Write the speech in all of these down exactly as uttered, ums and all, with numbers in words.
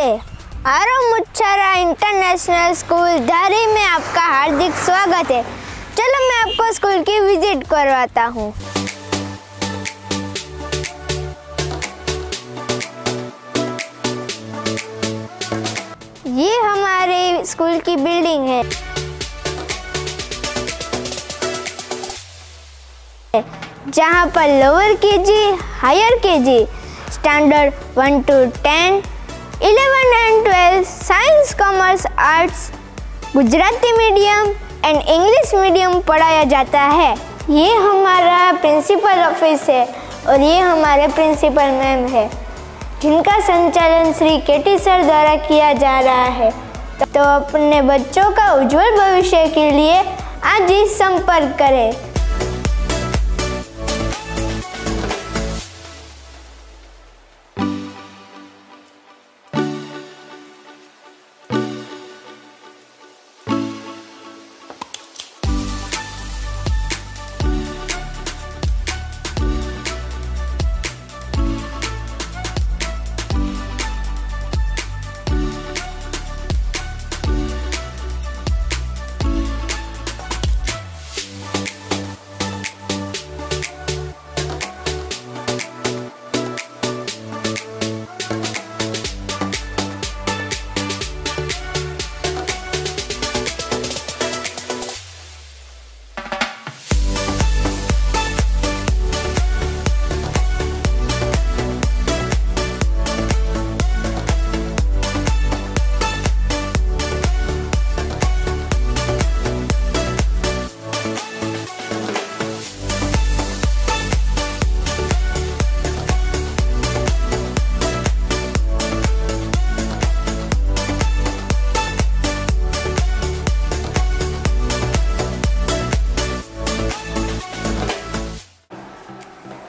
से Aarav मुच्छाला international school धारी में आपका हार्दिक स्वागत है। चलो मैं आपको स्कूल की विजिट करवाता हूँ। ये हमारे स्कूल की बिल्डिंग है। जहाँ पर लोअर के G, higher K G, standard one to ten, eleven and twelve, science, commerce, arts, Gujarati medium and English medium पढ़ाया जाता है। ये हमारा प्रिंसिपल ऑफिस है और ये हमारे प्रिंसिपल मैम है, जिनका संचालन श्री के टी सर द्वारा किया जा रहा है। तो अपने बच्चों का उज्जवल भविष्य के लिए आज ही संपर्क करें।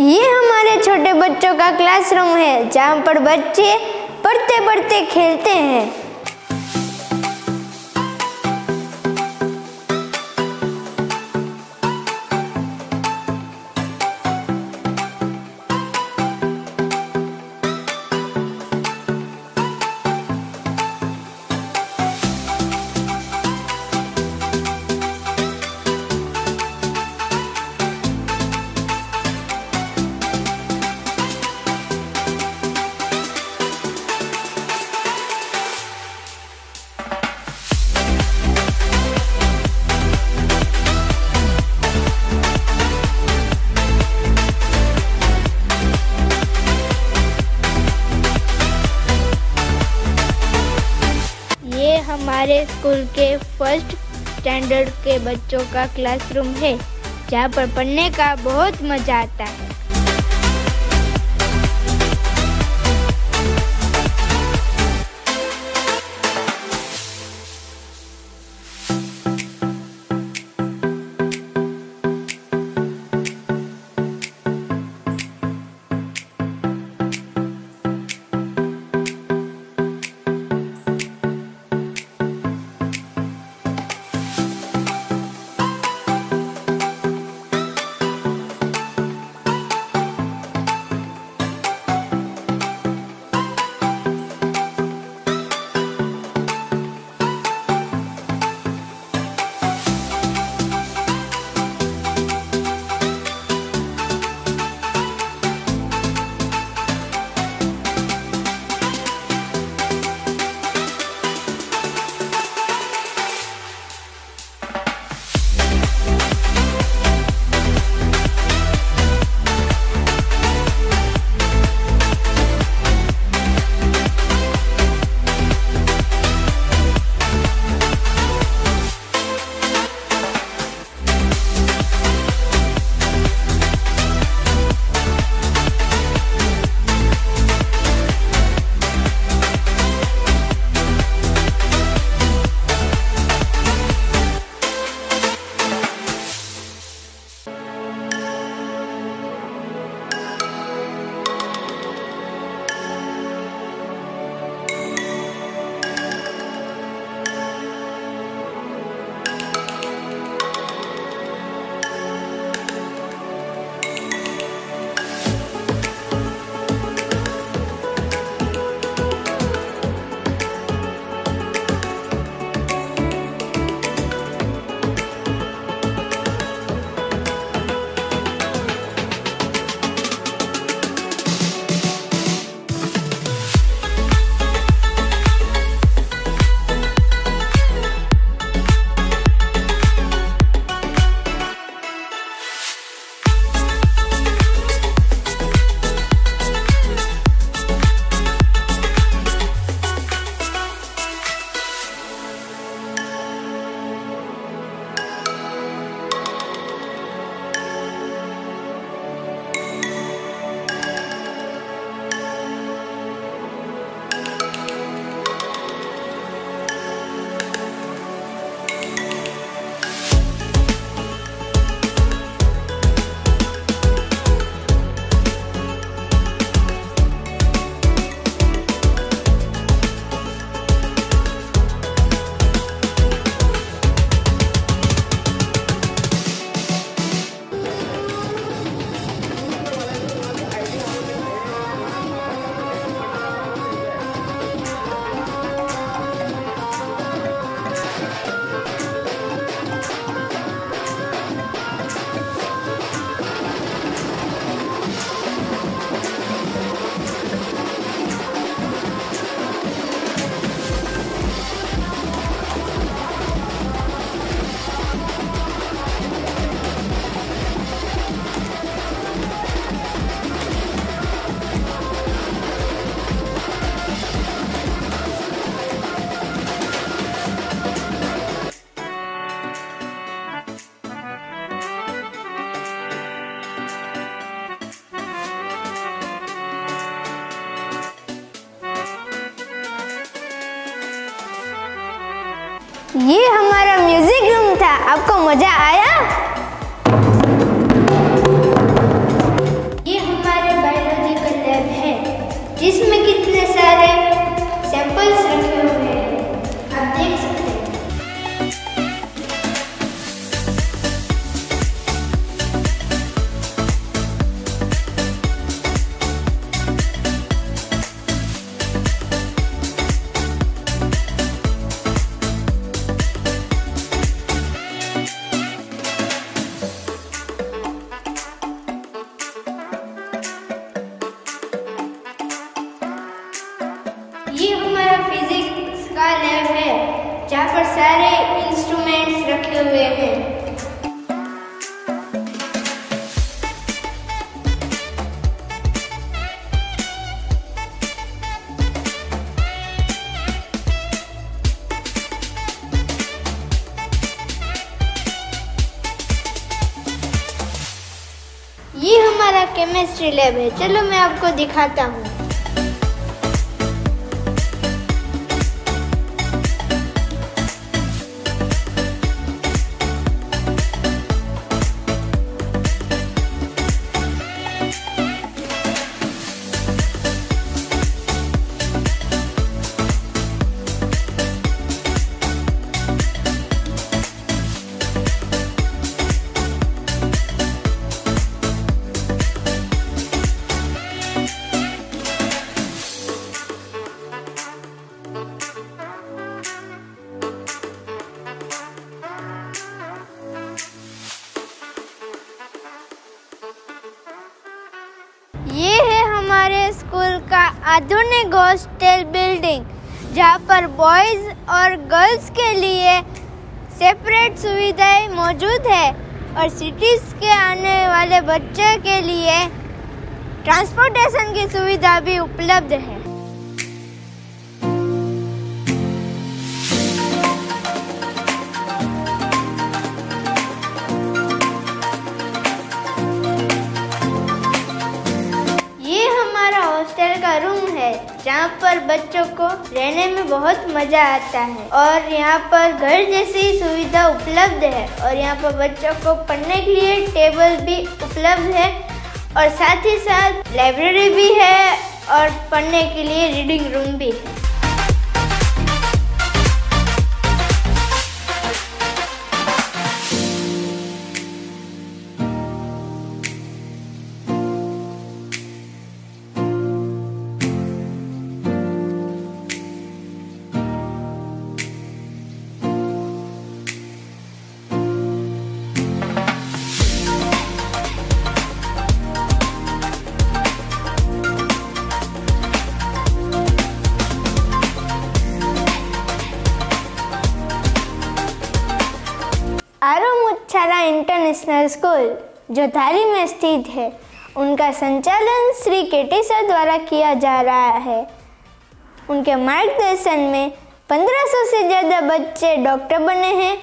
ये हमारे छोटे बच्चों का क्लासरूम है, जहाँ पर बच्चे पढ़ते पढ़ते खेलते हैं। हमारे स्कूल के फर्स्ट स्टैंडर्ड के बच्चों का क्लासरूम है, जहाँ पर पढ़ने का बहुत मजा आता है। ये हमारा म्यूजिक रूम था। आपको मजा आया? ये हमारे बायोलॉजिकल लैब है जिसमें कितने सारे सैंपल्स रखे हुए हैं, आप देख सकते पर सारे इंस्ट्रूमेंट्स रखे हुए हैं। ये हमारा केमिस्ट्री लैब है, चलो मैं आपको दिखाता हूँ। ये है हमारे स्कूल का आधुनिक हॉस्टल बिल्डिंग, जहाँ पर बॉयज़ और गर्ल्स के लिए सेपरेट सुविधाएं मौजूद है और सिटीज़ के आने वाले बच्चे के लिए ट्रांसपोर्टेशन की सुविधा भी उपलब्ध है। यहाँ पर बच्चों को रहने में बहुत मजा आता है और यहाँ पर घर जैसी सुविधा उपलब्ध है और यहाँ पर बच्चों को पढ़ने के लिए टेबल भी उपलब्ध है और साथ ही साथ लाइब्रेरी भी है और पढ़ने के लिए रीडिंग रूम भी है। आरव मुच्छाला इंटरनेशनल स्कूल जो धारी में स्थित है, उनका संचालन श्री के टी सर द्वारा किया जा रहा है। उनके मार्गदर्शन में पंद्रह सौ से ज़्यादा बच्चे डॉक्टर बने हैं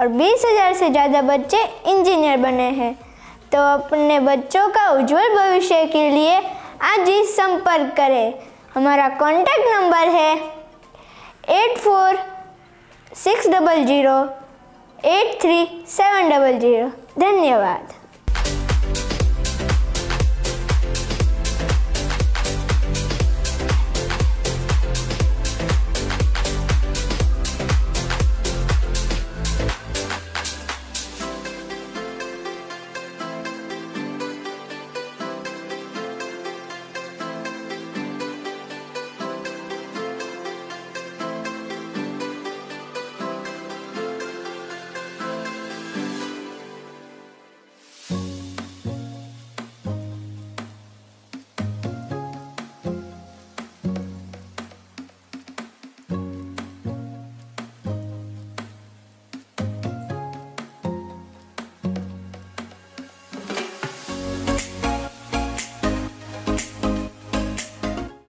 और बीस हज़ार से ज़्यादा बच्चे इंजीनियर बने हैं। तो अपने बच्चों का उज्जवल भविष्य के लिए आज ही संपर्क करें। हमारा कॉन्टैक्ट नंबर है eight four six double zero eight three seven double zero. धन्यवाद।